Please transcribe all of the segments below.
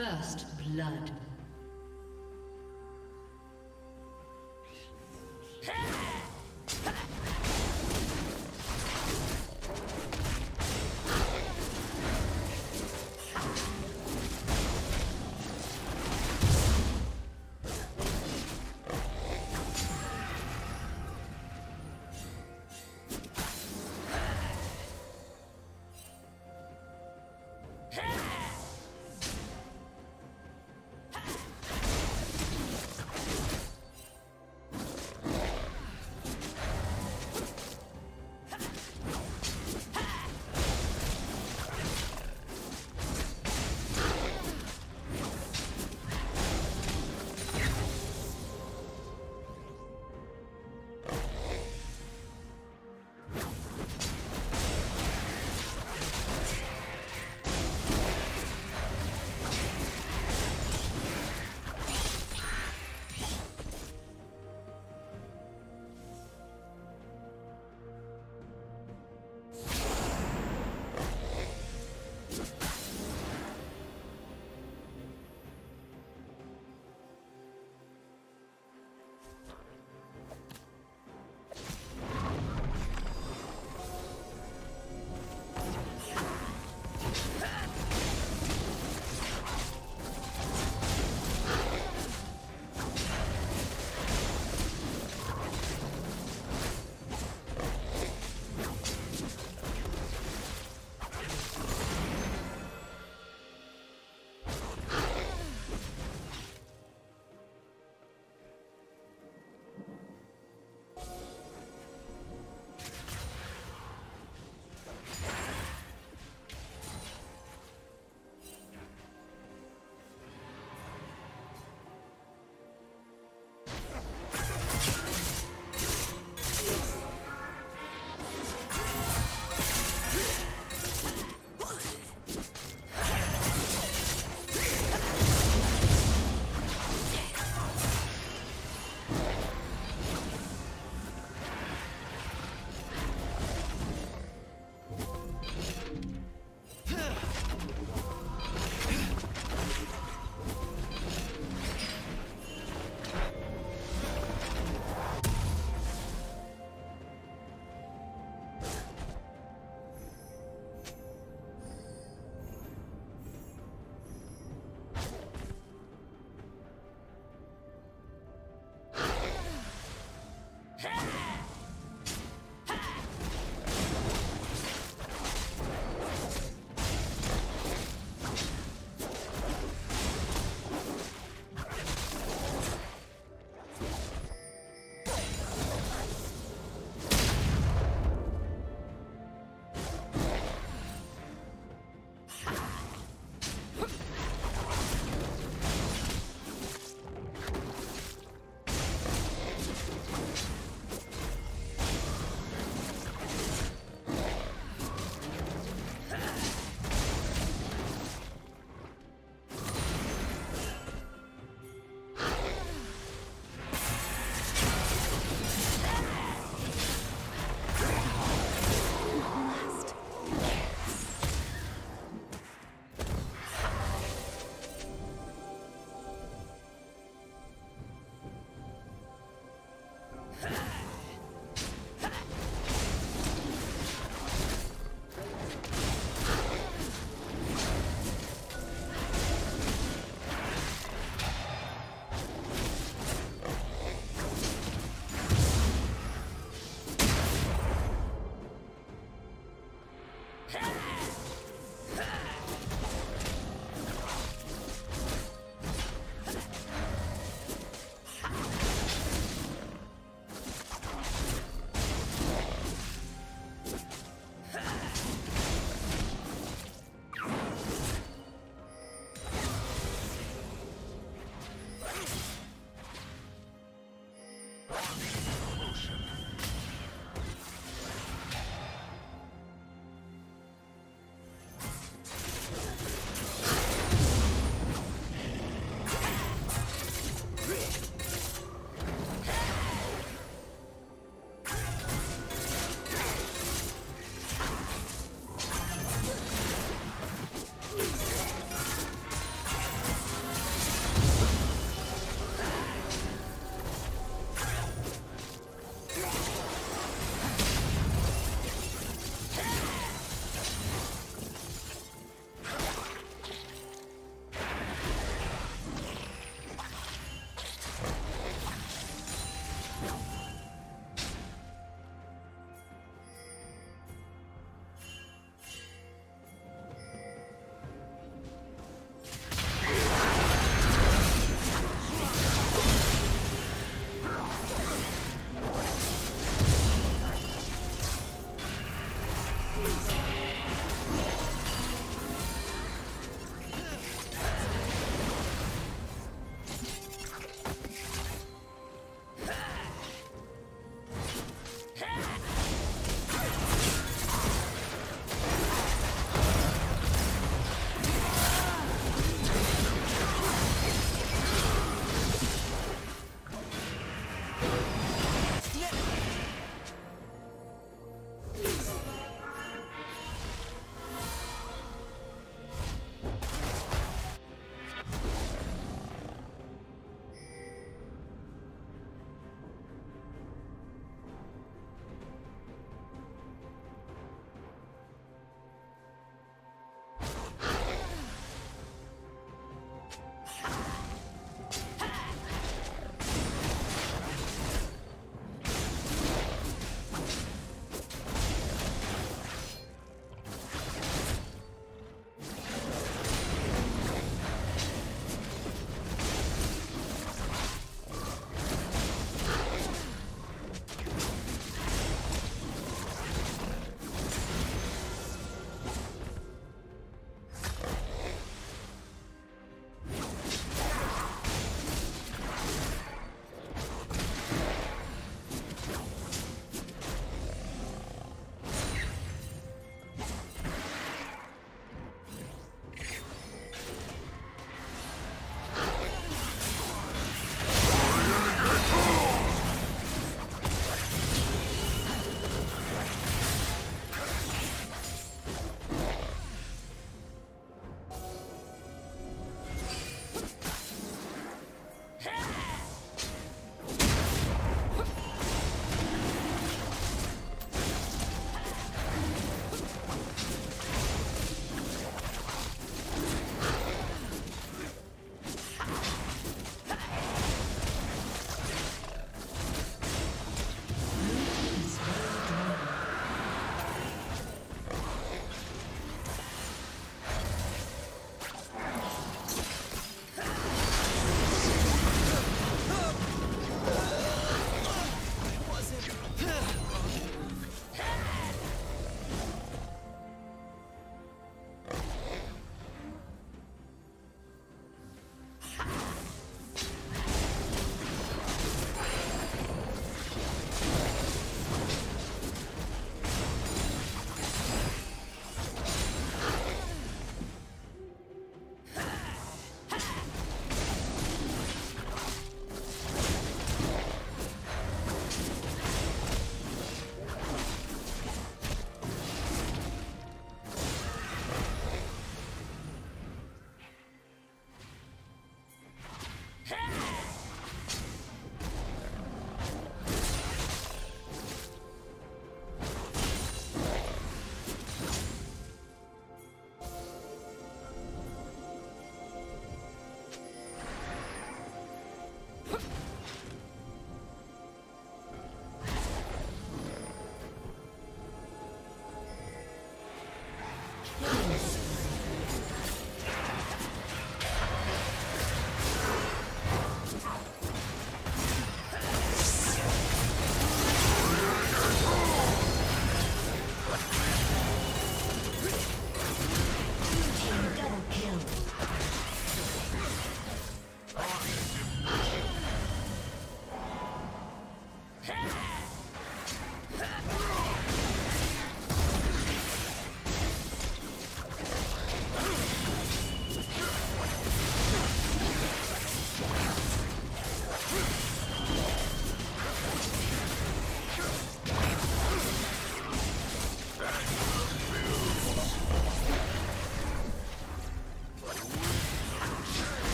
First blood.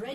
Red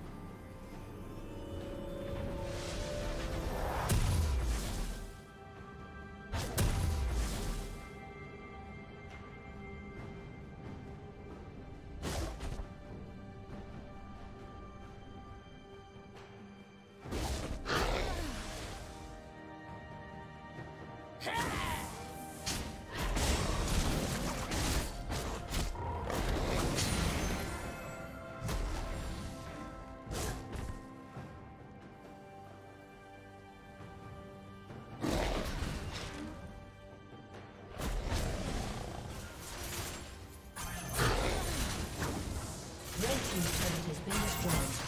team's turret has been destroyed.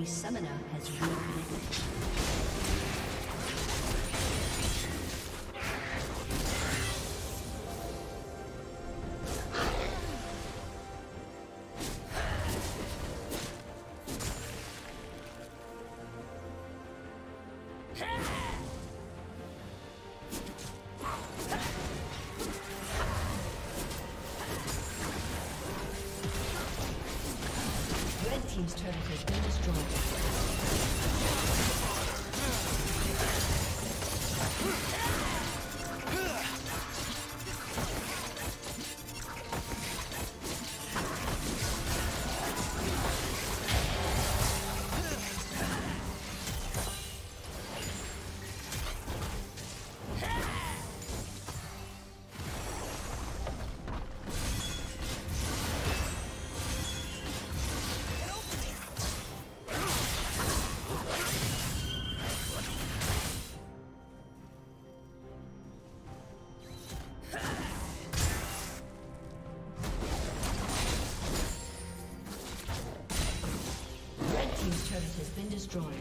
Holy Summoner has reconnected. Destroyed.